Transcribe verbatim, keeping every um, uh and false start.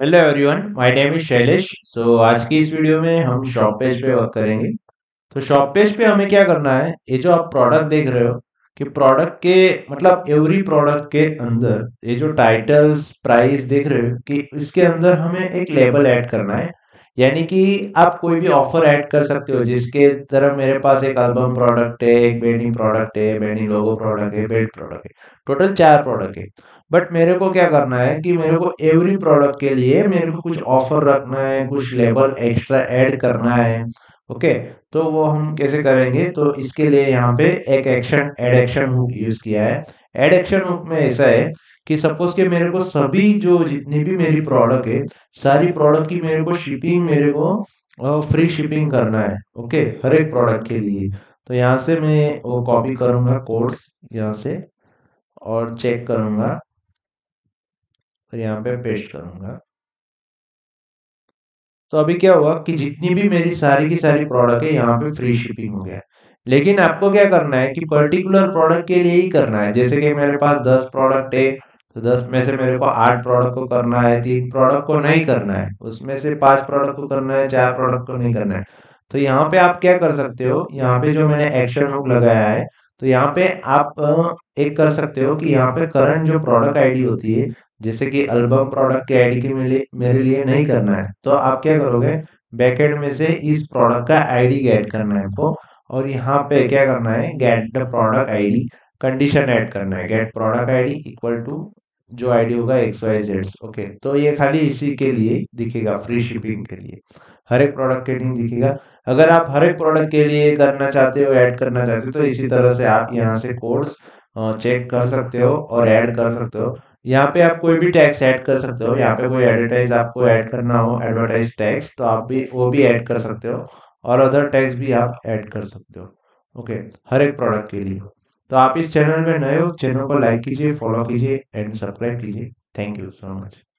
Hello everyone, my name is Shailesh. So आज की इस वीडियो में हम शॉप पेज पे वर्क करेंगे। तो शॉप पेज पे हमें क्या करना है, ये जो आप प्रोडक्ट देख रहे हो कि प्रोडक्ट के मतलब एवरी प्रोडक्ट के अंदर ये जो टाइटल्स प्राइस देख रहे हो कि इसके अंदर हमें एक लेबल ऐड करना है। यानी कि आप कोई भी ऑफर ऐड कर सकते हो, जिसके तरह मेरे पास एक अल्बम प्रोडक्ट है, एक बेनी प्रोडक्ट है, बेनी लोगो प्रोडक्ट है, बेल्ट प्रोडक्ट है, टोटल चार प्रोडक्ट है। बट मेरे को क्या करना है कि मेरे को एवरी प्रोडक्ट के लिए मेरे को कुछ ऑफर रखना है, कुछ लेबल एक्स्ट्रा ऐड करना है। ओके, तो वो हम कैसे करेंगे, तो इसके लिए यहाँ पे एक action add action hook use किया है। ऐड एक्शन हुक में ऐसा है कि सपोज के मेरे को सभी जो जितनी भी मेरी प्रोडक्ट है, सारी प्रोडक्ट की मेरे को शिपिंग मेरे को फ्री शिपिंग करना है। ओके, हर एक प्रोडक्ट के लिए। तो यहाँ से मैं वो कॉपी करूंगा कोड्स यहाँ से और चेक करूंगा, यहाँ पे पेस्ट करूंगा। तो अभी क्या हुआ कि जितनी भी मेरी सारी की सारी प्रोडक्ट है यहाँ पे फ्री शिपिंग हो गया। लेकिन आपको क्या करना है कि पर्टिकुलर प्रोडक्ट के लिए ही करना है। जैसे कि मेरे पास दस प्रोडक्ट है, तो दस में से मेरे को आठ प्रोडक्ट को करना है, तीन प्रोडक्ट को नहीं करना है, उसमें से पांच प्रोडक्ट को करना है, चार प्रोडक्ट को नहीं करना है। तो यहाँ पे आप क्या कर सकते हो, यहाँ पे जो मैंने एक्शन हुक लगाया है, तो यहाँ पे आप एक कर सकते हो कि यहाँ पे करंट जो प्रोडक्ट आईडी होती है, जैसे कि एल्बम प्रोडक्ट के आईडी के लिए मेरे लिए नहीं करना है, तो आप क्या करोगे, बैकेंड में से इस प्रोडक्ट का आईडी ऐड करना है आपको। और यहाँ पे क्या करना है, get the product ID condition add करना है, get product ID equal to जो आईडी होगा एक्स वाई जेड। ओके, तो ये खाली इसी के लिए दिखेगा, फ्री शिपिंग के लिए, हर एक प्रोडक्ट के लिए दिखेगा। अगर आप हर एक प्रोडक्ट के लिए करना चाहते हो, ऐड करना चाहते हो, तो इसी तरह से आप यहाँ से कोड्स चेक कर सकते हो और ऐड कर सकते हो। यहाँ पे आप कोई भी टैक्स ऐड कर सकते हो, यहाँ पे कोई एडवर्टाइज आपको ऐड करना हो, एडवर्टाइज टैक्स, तो आप भी वो भी ऐड कर सकते हो और अदर टैक्स भी आप ऐड कर सकते हो। ओके, हर एक प्रोडक्ट के लिए। तो आप इस चैनल में नए हो, चैनल को लाइक कीजिए, फॉलो कीजिए एंड सब्सक्राइब कीजिए। Thank you so much.